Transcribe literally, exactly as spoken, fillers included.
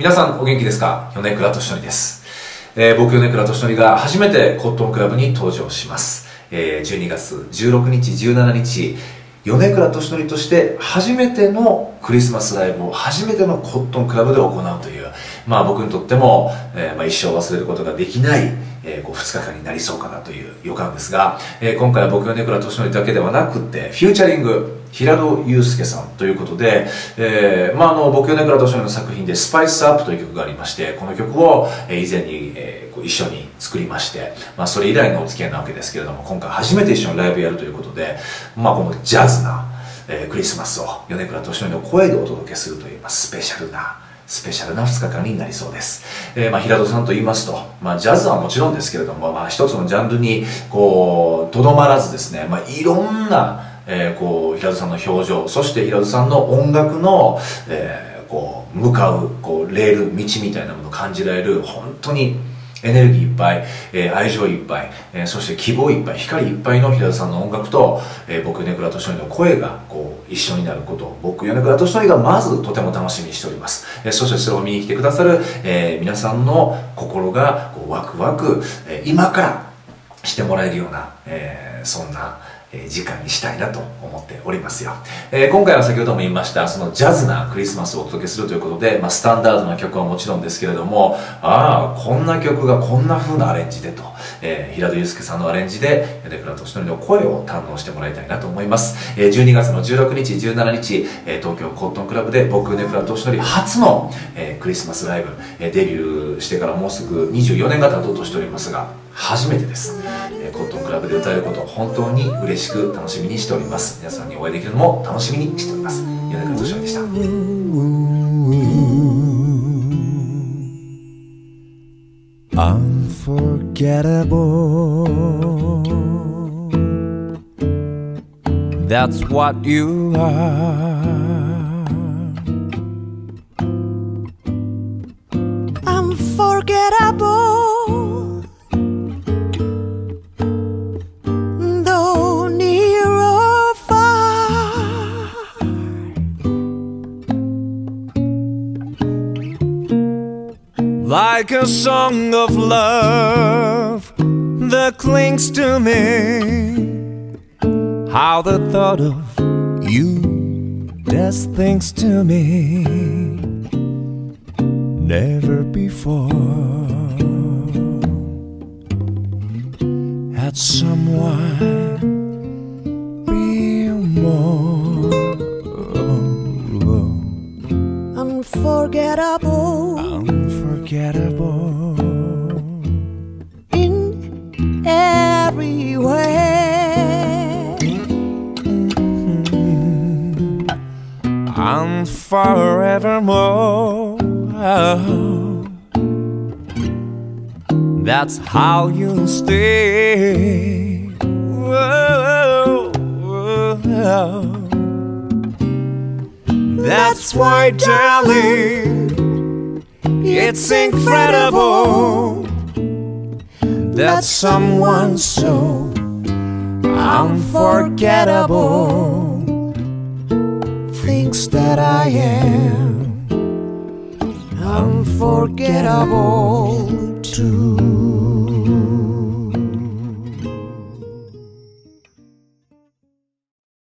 皆さんお元気ですか？米倉としのりです、えー、僕米倉としのりが初めてコットンクラブに登場します、えー、じゅうにがつじゅうろくにちじゅうしちにち米倉としのりとして初めてのクリスマスライブを初めてのコットンクラブで行うという、まあ僕にとっても、えーまあ、一生忘れることができない、えー、こうふつかかんになりそうかなという予感ですが、えー、今回は僕米倉としのりだけではなくてフューチャリング平戸祐介さんということで、えー、まああの僕米倉としのりの作品で「スパイスアップ」という曲がありまして、この曲を以前に、えー、こう一緒に作りまして、まあ、それ以来のお付き合いなわけですけれども、今回初めて一緒にライブやるということで、まあこのジャズな、えー、クリスマスを米倉としのりの声でお届けするという、まあ、スペシャルなスペシャルなふつかかんになりそうです。えー、まあ平戸さんと言いますと、まあジャズはもちろんですけれども、まあ一つのジャンルにこうとどまらずですね、まあいろんなえー、こう平戸さんの表情、そして平戸さんの音楽の、えー、こう向かう、こうレール道みたいなものを感じられる、本当にエネルギーいっぱい、えー、愛情いっぱい、えー、そして希望いっぱい、光いっぱいの平戸さんの音楽と、えー、僕米倉としのりの声がこう一緒になることを、僕米倉としのりがまずとても楽しみにしております、えー、そしてそれを見に来てくださる、えー、皆さんの心がこうワクワク、えー、今からしてもらえるような、えー、そんな時間にしたいなと思っておりますよ、えー、今回は先ほども言いました、そのジャズなクリスマスをお届けするということで、まあ、スタンダードな曲はもちろんですけれども、ああこんな曲がこんな風なアレンジでと、えー、平戸祐介さんのアレンジで米倉としのりの声を堪能してもらいたいなと思います、えー、じゅうにがつのじゅうろくにちじゅうしちにち、えー、東京コットンクラブで僕米倉としのり初の、えー、クリスマスライブ、えー、デビューしてからもうすぐにじゅうよねんが経とうとしておりますが、初めてです、えー、コットンクラブで歌えることを本当に嬉しく楽しみにしております。皆さんにお会いできるのも楽しみにしております。米倉としのりでした。That's what you are. Unforgettable. Like a song of love that clings to me, how the thought of you does things to me never before had someone be more unforgettable. Um, In every way, mm-hmm. And forevermore, oh, that's how you'll stay. Whoa, whoa, whoa. That's why, darling, it's incredible that someone so unforgettable thinks that I am unforgettable too.